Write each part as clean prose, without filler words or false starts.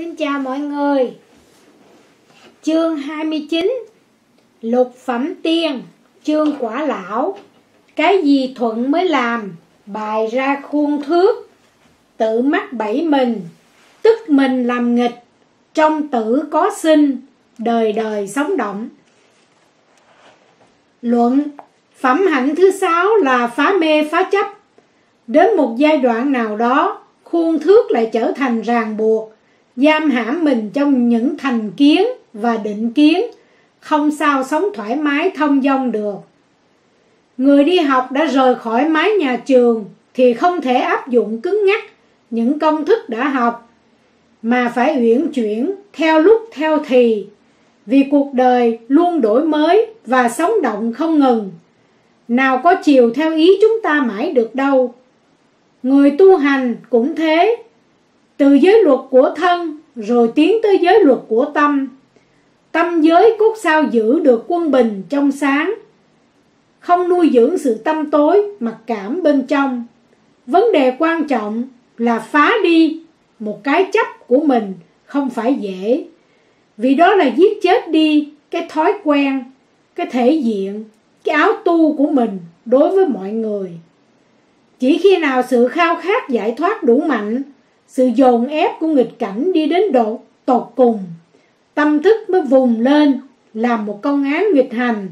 Xin chào mọi người. Chương 29 Lục phẩm tiên, Trương Quả Lão. Cái gì thuận mới làm, bài ra khuôn thước, tự mắc bẫy mình, tức mình làm nghịch, trong tử có sinh, đời đời sống động. Luận: phẩm hạnh thứ 6 là phá mê phá chấp. Đến một giai đoạn nào đó, khuôn thước lại trở thành ràng buộc, giam hãm mình trong những thành kiến và định kiến, không sao sống thoải mái thông dong được. Người đi học đã rời khỏi mái nhà trường thì không thể áp dụng cứng nhắc những công thức đã học, mà phải uyển chuyển theo lúc theo thì, vì cuộc đời luôn đổi mới và sống động không ngừng. Nào có chiều theo ý chúng ta mãi được đâu. Người tu hành cũng thế, từ giới luật của thân rồi tiến tới giới luật của tâm. Tâm giới cốt sao giữ được quân bình trong sáng, không nuôi dưỡng sự tâm tối mặc cảm bên trong. Vấn đề quan trọng là phá đi một cái chấp của mình không phải dễ, vì đó là giết chết đi cái thói quen, cái thể diện, cái áo tu của mình đối với mọi người. Chỉ khi nào sự khao khát giải thoát đủ mạnh, sự dồn ép của nghịch cảnh đi đến độ tột cùng, tâm thức mới vùng lên làm một công án nghịch hành,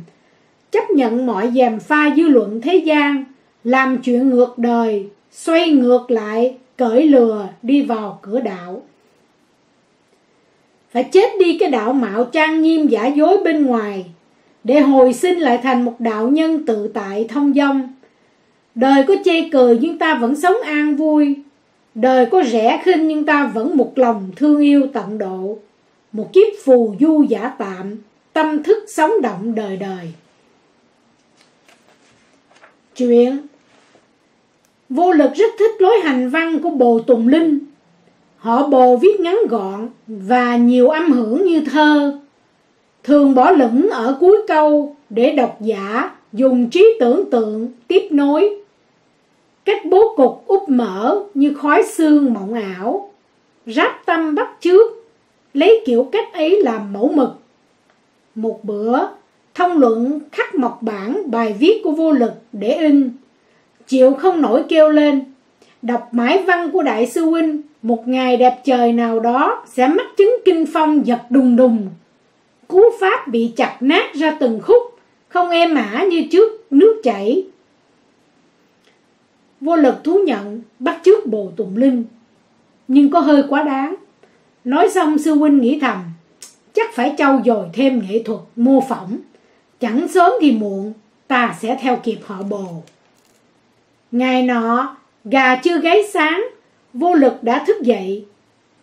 chấp nhận mọi gièm pha dư luận thế gian, làm chuyện ngược đời, xoay ngược lại, cởi lừa đi vào cửa đạo. Phải chết đi cái đạo mạo trang nghiêm giả dối bên ngoài, để hồi sinh lại thành một đạo nhân tự tại thông dong. Đời có chê cười nhưng ta vẫn sống an vui, đời có rẻ khinh nhưng ta vẫn một lòng thương yêu tận độ. Một kiếp phù du giả tạm, tâm thức sống động đời đời. Chuyện Vô Lực rất thích lối hành văn của Bồ Tùng Linh. Họ Bồ viết ngắn gọn và nhiều âm hưởng như thơ, thường bỏ lửng ở cuối câu để độc giả dùng trí tưởng tượng tiếp nối. Cách bố cục úp mở như khói xương mộng ảo, ráp tâm bắt chước, lấy kiểu cách ấy làm mẫu mực. Một bữa, Thông Luận khắc mộc bản bài viết của Vô Lực để in, chịu không nổi kêu lên: đọc mãi văn của Đại sư huynh, một ngày đẹp trời nào đó sẽ mắc chứng kinh phong giật đùng đùng, cú pháp bị chặt nát ra từng khúc, không êm ả như trước nước chảy. Vô Lực thú nhận bắt chước Bồ Tùng Linh, nhưng có hơi quá đáng. Nói xong sư huynh nghĩ thầm, chắc phải trau dồi thêm nghệ thuật mô phỏng, chẳng sớm thì muộn ta sẽ theo kịp họ Bồ. Ngày nọ, gà chưa gáy sáng, Vô Lực đã thức dậy,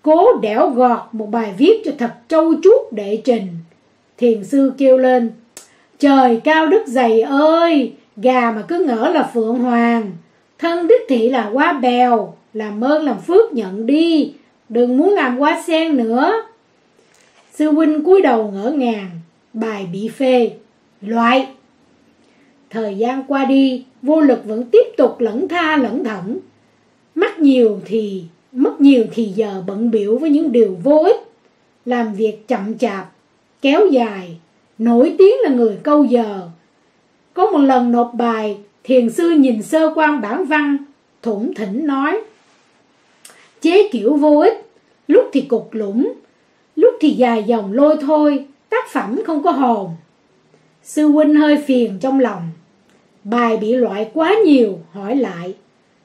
cố đẽo gọt một bài viết cho thật trau chuốt đệ trình. Thiền sư kêu lên: trời cao đất dày ơi, gà mà cứ ngỡ là phượng hoàng, thân đích thị là hoa bèo, làm ơn làm phước nhận đi, đừng muốn làm hoa sen nữa. Sư huynh cúi đầu ngỡ ngàng, bài bị phê, loại. Thời gian qua đi, Vô Lực vẫn tiếp tục lẩn tha lẩn thẩn, mất nhiều thì giờ bận biểu với những điều vô ích, làm việc chậm chạp, kéo dài, nổi tiếng là người câu giờ. Có một lần nộp bài, thiền sư nhìn sơ quan bản văn, thủng thỉnh nói: chế kiểu vô ích, lúc thì cục lũng, lúc thì dài dòng lôi thôi, tác phẩm không có hồn. Sư huynh hơi phiền trong lòng, bài bị loại quá nhiều, hỏi lại: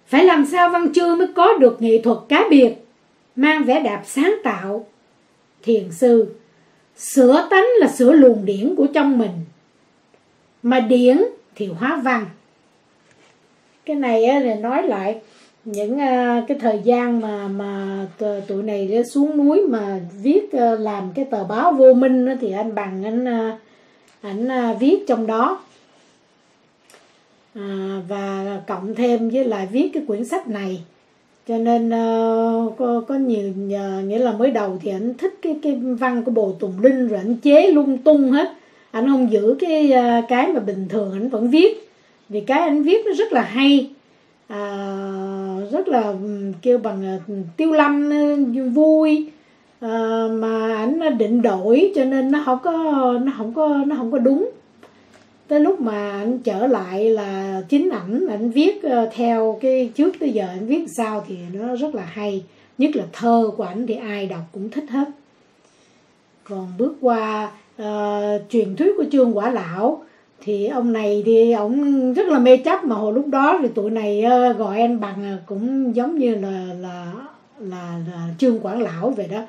phải làm sao văn chương mới có được nghệ thuật cá biệt, mang vẻ đẹp sáng tạo? Thiền sư: sửa tánh là sửa luồng điển của trong mình, mà điển thì hóa văn. Cái này là nói lại những cái thời gian mà tụi này xuống núi mà viết, làm cái tờ báo Vô Minh thì anh Bằng ảnh viết trong đó, và cộng thêm với lại viết cái quyển sách này, cho nên có nhiều, nghĩa là mới đầu thì ảnh thích cái văn của Bồ Tùng Linh, rồi ảnh chế lung tung hết, ảnh không giữ cái mà bình thường ảnh vẫn viết, vì cái ảnh viết nó rất là hay, rất là kêu bằng tiêu lâm vui, mà ảnh định đổi cho nên nó không có đúng. Tới lúc mà anh trở lại là chính ảnh viết theo cái trước tới giờ anh viết sao thì nó rất là hay, nhất là thơ của ảnh thì ai đọc cũng thích hết. Còn bước qua truyền thuyết của Trương Quả Lão thì ông này thì ông rất là mê chấp, mà hồi lúc đó thì tụi này gọi anh bằng cũng giống như là Trương Quả Lão vậy đó,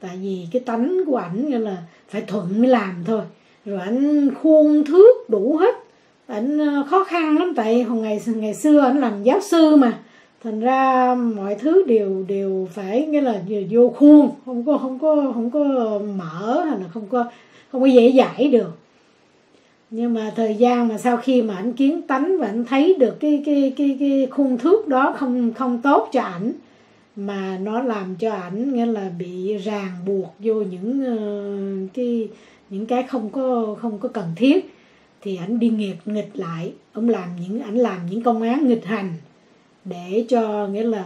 tại vì cái tánh của ảnh như là phải thuận mới làm thôi. Rồi ảnh khuôn thước đủ hết, ảnh khó khăn lắm, tại hồi ngày xưa ảnh làm giáo sư mà, thành ra mọi thứ đều phải nghĩa là vô khuôn, không có mở hay là không có dễ dãi được. Nhưng mà thời gian mà sau khi mà ảnh kiến tánh và ảnh thấy được cái khuôn thước đó không tốt cho ảnh, mà nó làm cho ảnh nghĩa là bị ràng buộc vô những cái không có cần thiết, thì ảnh đi nghịch lại, ông làm những công án nghịch hành để cho nghĩa là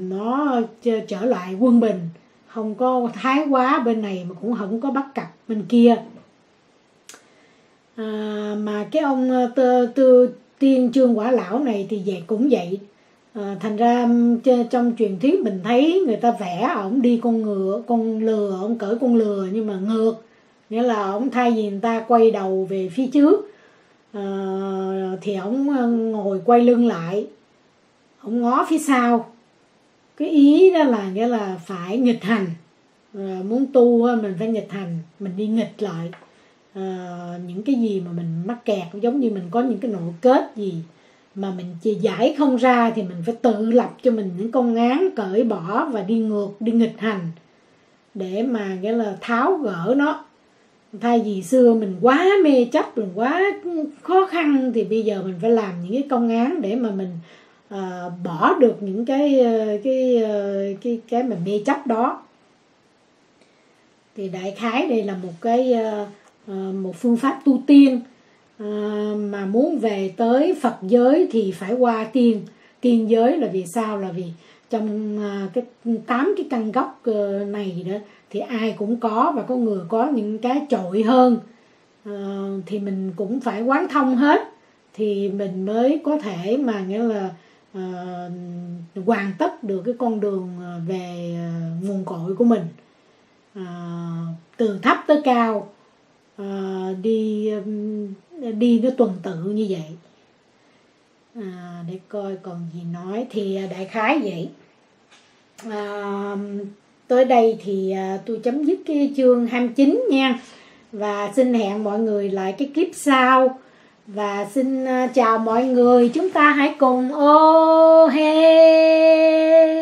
nó trở lại quân bình, không có thái quá bên này mà cũng không có bắt cặp bên kia. Mà cái ông tiên Trương Quả Lão này thì cũng vậy. Thành ra trong truyền thuyết mình thấy người ta vẽ ổng đi con lừa, ổng cởi con lừa nhưng mà ngược, nghĩa là ổng thay vì người ta quay đầu về phía trước thì ổng ngồi quay lưng lại, ổng ngó phía sau. Cái ý đó là nghĩa là phải nghịch hành, muốn tu mình phải nghịch hành, mình đi nghịch lại những cái gì mà mình mắc kẹt, giống như mình có những cái nội kết gì mà mình chỉ giải không ra thì mình phải tự lập cho mình những công án cởi bỏ và đi nghịch hành để mà nghĩa là tháo gỡ nó. Thay vì xưa mình quá mê chấp, mình quá khó khăn thì bây giờ mình phải làm những cái công án để mà mình bỏ được những cái mà mê chấp đó. Thì đại khái đây là một phương pháp tu tiên. Mà muốn về tới Phật giới thì phải qua tiên giới. Là vì sao? Là vì trong 8 cái căn gốc này đó thì ai cũng có, và có người có những cái trội hơn thì mình cũng phải quán thông hết thì mình mới có thể mà nghĩa là hoàn tất được cái con đường về nguồn cội của mình, từ thấp tới cao, đi nó tuần tự như vậy. Để coi còn gì nói, thì đại khái vậy. Tới đây thì tôi chấm dứt cái chương 29 nha, và xin hẹn mọi người lại cái clip sau. Và xin chào mọi người, chúng ta hãy cùng ô hê